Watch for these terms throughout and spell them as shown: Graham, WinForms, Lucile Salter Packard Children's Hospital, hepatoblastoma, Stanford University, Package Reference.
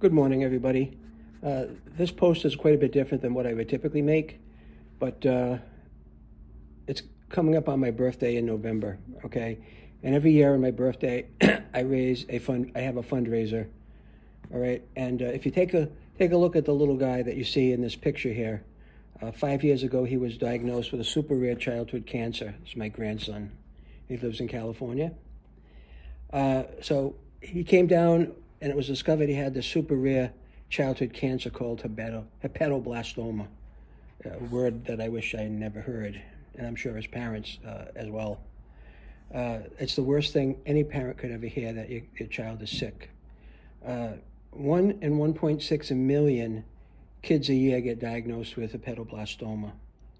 Good morning, everybody. This post is quite a bit different than what I would typically make, but it's coming up on my birthday in November, okay? And every year on my birthday, I raise a fund. I have a fundraiser, all right? And if you take a look at the little guy that you see in this picture here, 5 years ago, he was diagnosed with a super rare childhood cancer. It's my grandson. He lives in California. So he came down, and it was discovered he had this super rare childhood cancer called hepatoblastoma, a word that I wish I never heard, and I'm sure his parents as well. It's the worst thing any parent could ever hear, that your child is sick. 1 in 1.6 million kids a year get diagnosed with hepatoblastoma.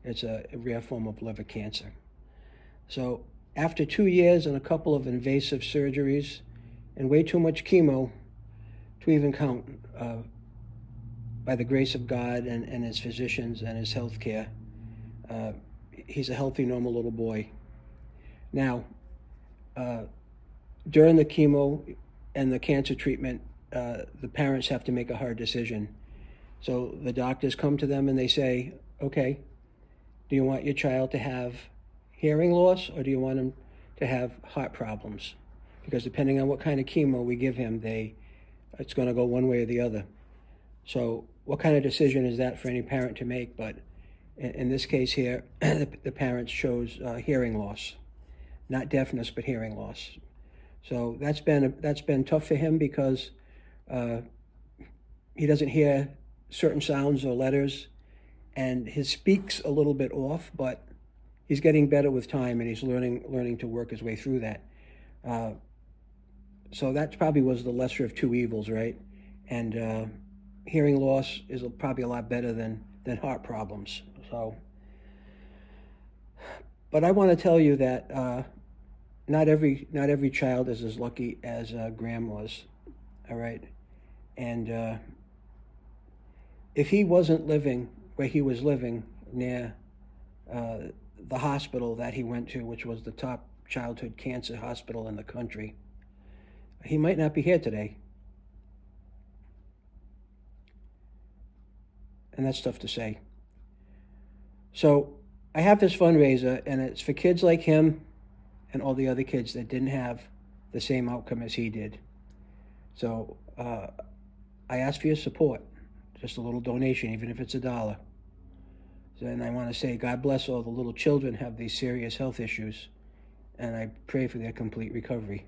It's a rare form of liver cancer. So after 2 years and a couple of invasive surgeries and way too much chemo to even count, by the grace of God and his physicians and his health care, he's a healthy, normal little boy. Now, during the chemo and the cancer treatment, the parents have to make a hard decision. So the doctors come to them and they say, okay, do you want your child to have hearing loss, or do you want him to have heart problems? Because depending on what kind of chemo we give him, it's going to go one way or the other. So what kind of decision is that for any parent to make? But in this case here, the parents chose hearing loss, not deafness, but hearing loss. So that's been tough for him, because he doesn't hear certain sounds or letters, and his speak's a little bit off, but he's getting better with time, and he's learning to work his way through that. So that probably was the lesser of two evils, right? And hearing loss is probably a lot better than heart problems. So, but I want to tell you that not every child is as lucky as Graham was, all right? And if he wasn't living where he was living, near the hospital that he went to, which was the top childhood cancer hospital in the country, he might not be here today. And that's tough to say. So I have this fundraiser, and it's for kids like him and all the other kids that didn't have the same outcome as he did. So I ask for your support, just a little donation, even if it's $1. And I want to say, God bless all the little children who have these serious health issues, and I pray for their complete recovery,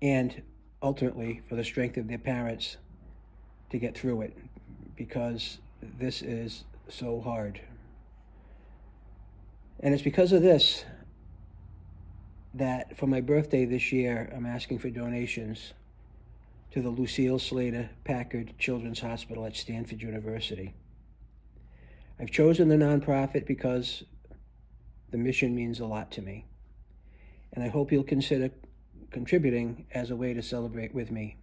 and ultimately for the strength of their parents to get through it, because this is so hard. And it's because of this that for my birthday this year, I'm asking for donations to the Lucile Salter Packard Children's Hospital at Stanford University. I've chosen the nonprofit because the mission means a lot to me, and I hope you'll consider contributing as a way to celebrate with me.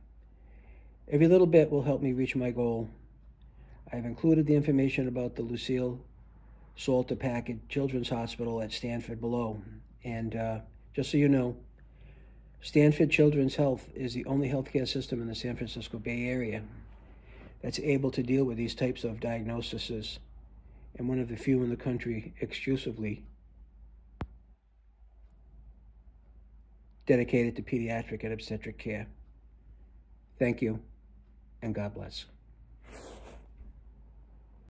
Every little bit will help me reach my goal. I've included the information about the Lucile Salter Packard Children's Hospital at Stanford below. And just so you know, Stanford Children's Health is the only healthcare system in the San Francisco Bay Area that's able to deal with these types of diagnoses, and one of the few in the country exclusively dedicated to pediatric and obstetric care. Thank you, and God bless.